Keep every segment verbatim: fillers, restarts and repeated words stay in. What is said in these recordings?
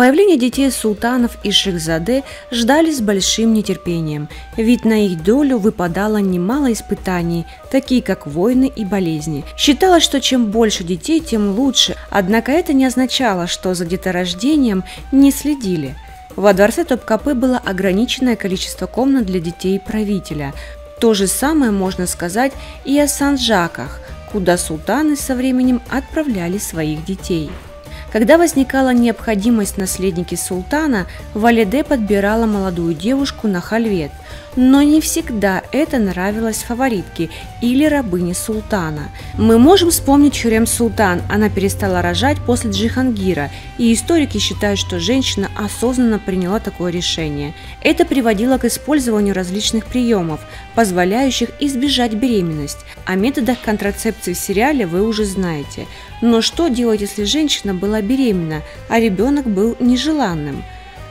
Появление детей султанов и шехзаде ждали с большим нетерпением, ведь на их долю выпадало немало испытаний, такие как войны и болезни. Считалось, что чем больше детей, тем лучше, однако это не означало, что за деторождением не следили. Во дворце Топкапы было ограниченное количество комнат для детей правителя. То же самое можно сказать и о санджаках, куда султаны со временем отправляли своих детей. Когда возникала необходимость наследники султана, Валиде подбирала молодую девушку на хальвет, но не всегда это нравилось фаворитке или рабыне султана. Мы можем вспомнить Хюррем султан, она перестала рожать после Джихангира, и историки считают, что женщина осознанно приняла такое решение. Это приводило к использованию различных приемов, позволяющих избежать беременность. О методах контрацепции в сериале вы уже знаете. Но что делать, если женщина была беременна, а ребенок был нежеланным?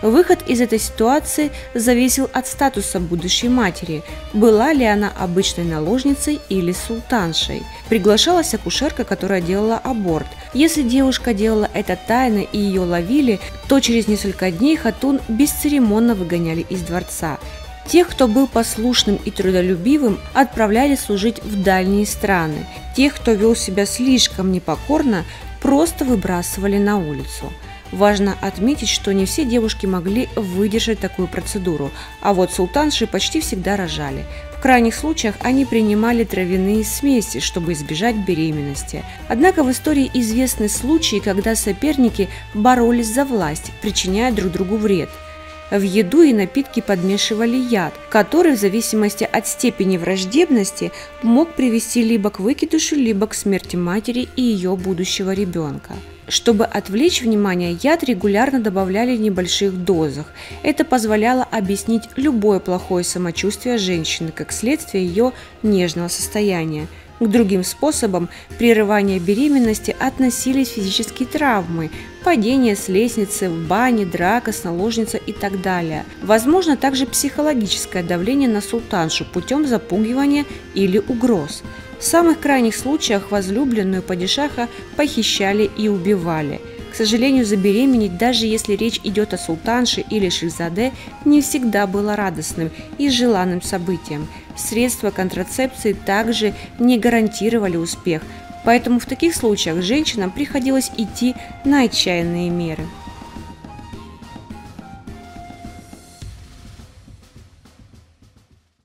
Выход из этой ситуации зависел от статуса будущей матери, была ли она обычной наложницей или султаншей. Приглашалась акушерка, которая делала аборт. Если девушка делала это тайно и ее ловили, то через несколько дней хатун бесцеремонно выгоняли из дворца. Тех, кто был послушным и трудолюбивым, отправляли служить в дальние страны. Тех, кто вел себя слишком непокорно, просто выбрасывали на улицу. Важно отметить, что не все девушки могли выдержать такую процедуру, а вот султанши почти всегда рожали. В крайних случаях они принимали травяные смеси, чтобы избежать беременности. Однако в истории известны случаи, когда соперники боролись за власть, причиняя друг другу вред. В еду и напитки подмешивали яд, который в зависимости от степени враждебности мог привести либо к выкидышу, либо к смерти матери и ее будущего ребенка. Чтобы отвлечь внимание, яд регулярно добавляли в небольших дозах. Это позволяло объяснить любое плохое самочувствие женщины, как следствие ее нежного состояния. К другим способам прерывания беременности относились физические травмы, падение с лестницы, в бане, драка с наложницей и так далее. Возможно также психологическое давление на султаншу путем запугивания или угроз. В самых крайних случаях возлюбленную падишаха похищали и убивали. К сожалению, забеременеть, даже если речь идет о султанше или шехзаде, не всегда было радостным и желанным событием. Средства контрацепции также не гарантировали успех, поэтому в таких случаях женщинам приходилось идти на отчаянные меры.